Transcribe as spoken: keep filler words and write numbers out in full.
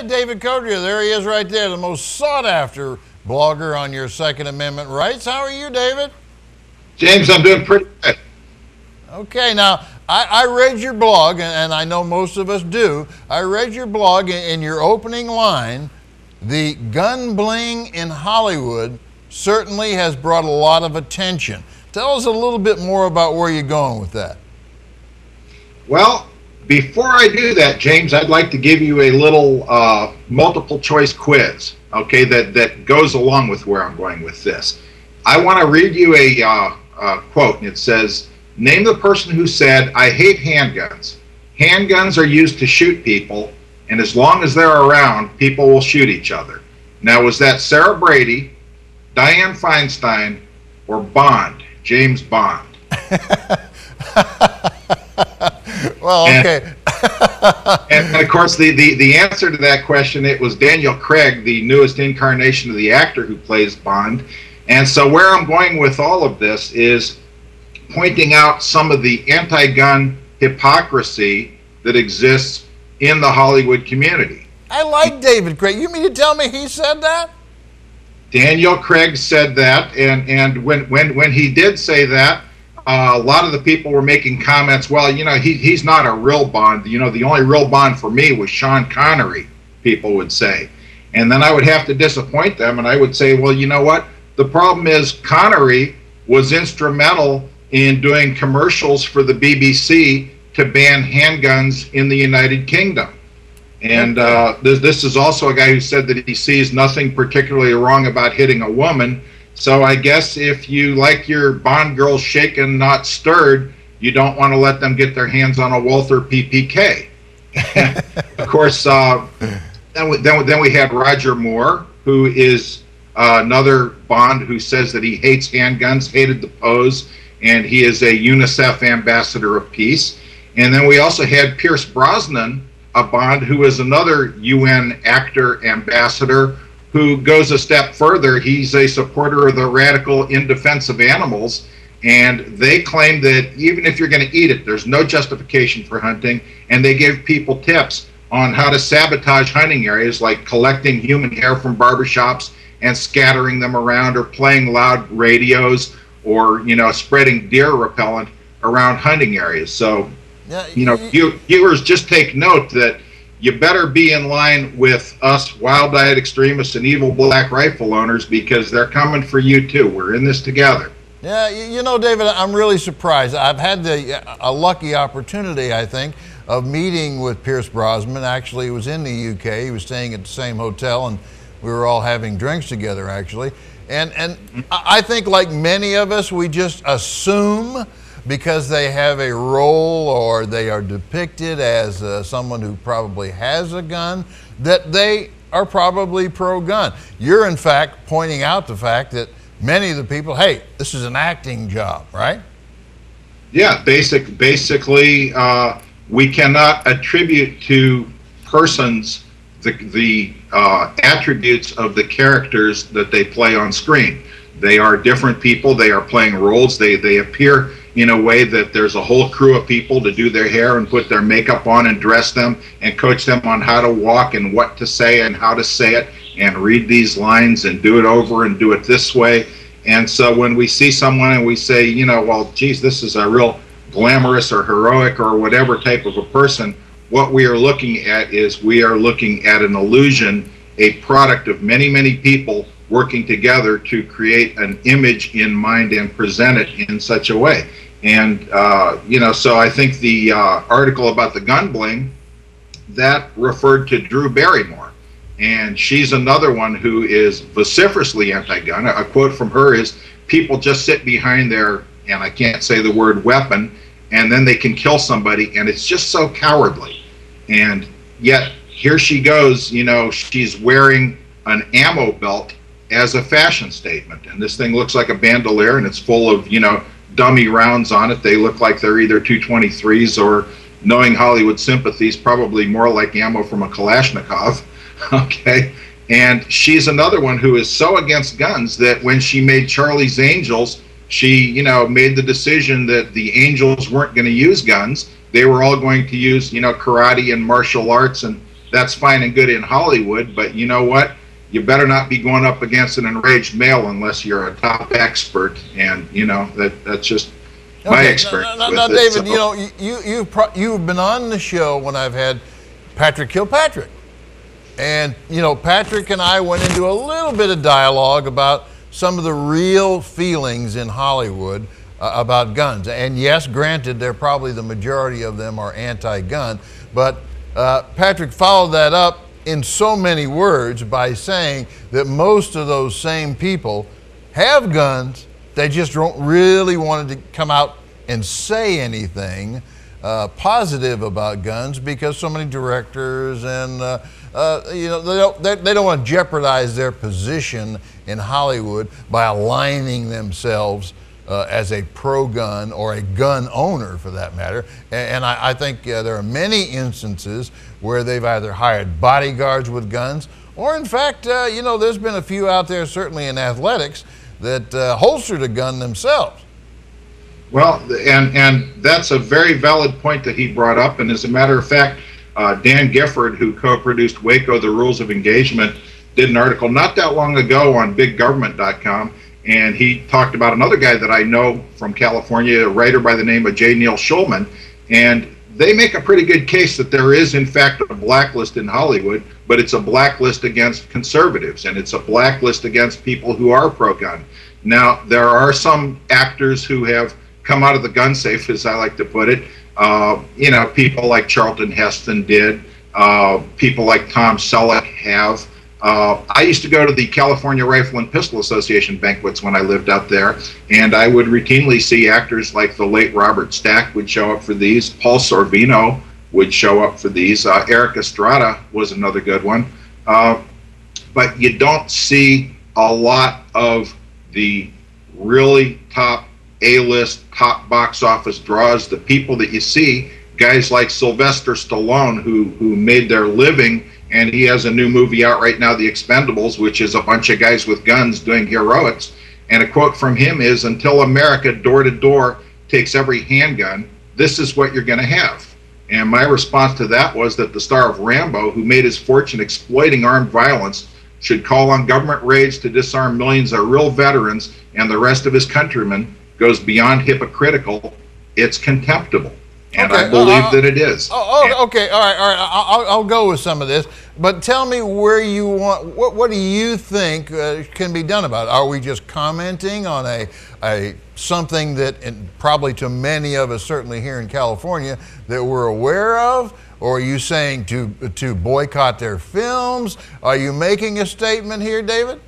right, David Codria, there he is right there, the most sought-after blogger on your Second Amendment rights. How are you, David? James, I'm doing pretty good. Okay, now, I, I read your blog, and, and I know most of us do. I read your blog, and, and your opening line, the gun bling in Hollywood certainly has brought a lot of attention. Tell us a little bit more about where you're going with that. Well, before I do that, James, I'd like to give you a little uh, multiple choice quiz, okay, that, that goes along with where I'm going with this. I want to read you a uh, uh, quote, and it says, name the person who said, I hate handguns. Handguns are used to shoot people, and as long as they're around, people will shoot each other. Now, was that Sarah Brady, Dianne Feinstein, or Bond, James Bond? Well, okay. And, and of course, the, the, the answer to that question, it was Daniel Craig, the newest incarnation of the actor who plays Bond. And so where I'm going with all of this is pointing out some of the anti-gun hypocrisy that exists in the Hollywood community. I like David Craig. You mean to tell me he said that? Daniel Craig said that, and, and when, when, when he did say that, Uh, a lot of the people were making comments, well, you know, he, he's not a real Bond. You know, the only real Bond for me was Sean Connery, people would say. And then I would have to disappoint them, and I would say, well, you know what? The problem is Connery was instrumental in doing commercials for the B B C to ban handguns in the United Kingdom. And uh, this, this is also a guy who said that he sees nothing particularly wrong about hitting a woman. So I guess if you like your Bond girls shaken, not stirred, you don't want to let them get their hands on a Walther P P K. Of course, uh, then, we, then, then we had Roger Moore, who is uh, another Bond who says that he hates handguns, hated the pose, and he is a UNICEF ambassador of peace. And then we also had Pierce Brosnan, a Bond who is another U N actor ambassador, who goes a step further. He's a supporter of the radical in defense of animals, and they claim that even if you're going to eat it, there's no justification for hunting, and they give people tips on how to sabotage hunting areas, like collecting human hair from barbershops and scattering them around, or playing loud radios, or, you know, spreading deer repellent around hunting areas. So, you know, viewers, just take note that you better be in line with us wild-eyed extremists and evil black rifle owners, because they're coming for you too. We're in this together. Yeah, you know, David, I'm really surprised. I've had the, a lucky opportunity, I think, of meeting with Pierce Brosnan. Actually, he was in the U K. He was staying at the same hotel, and we were all having drinks together, actually. And, and I think, like many of us, we just assume, because they have a role or they are depicted as uh, someone who probably has a gun, that they are probably pro-gun. You're, in fact, pointing out the fact that many of the people, hey, this is an acting job, right? Yeah, basic, basically, uh, we cannot attribute to persons the, the uh, attributes of the characters that they play on screen. They are different people. They are playing roles. They, they appear in a way that there's a whole crew of people to do their hair and put their makeup on and dress them and coach them on how to walk and what to say and how to say it and read these lines and do it over and do it this way. And so when we see someone and we say, you know, well, geez, this is a real glamorous or heroic or whatever type of a person, what we are looking at is we are looking at an illusion, a product of many, many people working together to create an image in mind and present it in such a way. And, uh, you know, so I think the uh, article about the gun bling, that referred to Drew Barrymore. And she's another one who is vociferously anti-gun. A quote from her is, people just sit behind their, and I can't say the word, weapon, and then they can kill somebody, and it's just so cowardly. And yet, here she goes, you know, she's wearing an ammo belt as a fashion statement, and this thing looks like a bandolier, and it's full of, you know, dummy rounds on it. They look like they're either two twenty-threes or, knowing Hollywood sympathies, probably more like ammo from a Kalashnikov, okay? And she's another one who is so against guns that when she made Charlie's Angels, she, you know, made the decision that the angels weren't going to use guns. They were all going to use, you know, karate and martial arts and that's fine and good in Hollywood, but you know what? You better not be going up against an enraged male unless you're a top expert, and you know that that's just okay, my expert. Now, now, now David, so. you know you you you've, you've been on the show when I've had Patrick Kilpatrick, and you know Patrick and I went into a little bit of dialogue about some of the real feelings in Hollywood uh, about guns. And yes, granted, they're probably the majority of them are anti-gun, but uh, Patrick followed that up in so many words by saying that most of those same people have guns, they just don't really want to come out and say anything uh, positive about guns because so many directors and uh, uh, you know they don't they, they don't want to jeopardize their position in Hollywood by aligning themselves uh, as a pro-gun or a gun owner for that matter. And, and I, I think uh, there are many instances where they've either hired bodyguards with guns, or in fact, uh, you know, there's been a few out there, certainly in athletics, that uh, holstered a gun themselves. Well, and, and that's a very valid point that he brought up, and as a matter of fact, uh, Dan Gifford, who co-produced Waco, The Rules of Engagement, did an article not that long ago on big government dot com, and he talked about another guy that I know from California, a writer by the name of J. Neil Shulman, and they make a pretty good case that there is, in fact, a blacklist in Hollywood, but it's a blacklist against conservatives, and it's a blacklist against people who are pro-gun. Now, there are some actors who have come out of the gun safe, as I like to put it. Uh, you know, people like Charlton Heston did. Uh, people like Tom Selleck have. Uh, I used to go to the California Rifle and Pistol Association banquets when I lived out there, and I would routinely see actors like the late Robert Stack would show up for these. Paul Sorvino would show up for these. Uh, Eric Estrada was another good one. Uh, but you don't see a lot of the really top A-list, top box office draws. The people that you see, guys like Sylvester Stallone, who, who made their living. And he has a new movie out right now, The Expendables, which is a bunch of guys with guns doing heroics. And a quote from him is, until America door to door takes every handgun, this is what you're gonna have. And my response to that was that the star of Rambo, who made his fortune exploiting armed violence, should call on government raids to disarm millions of real veterans and the rest of his countrymen goes beyond hypocritical, it's contemptible. And okay. I believe uh, that it is. Oh, oh, okay. All right. All right. I'll, I'll go with some of this, but tell me where you want. What, what do you think uh, can be done about it? Are we just commenting on a a something that, and probably to many of us, certainly here in California, that we're aware of? Or are you saying to to boycott their films? Are you making a statement here, David?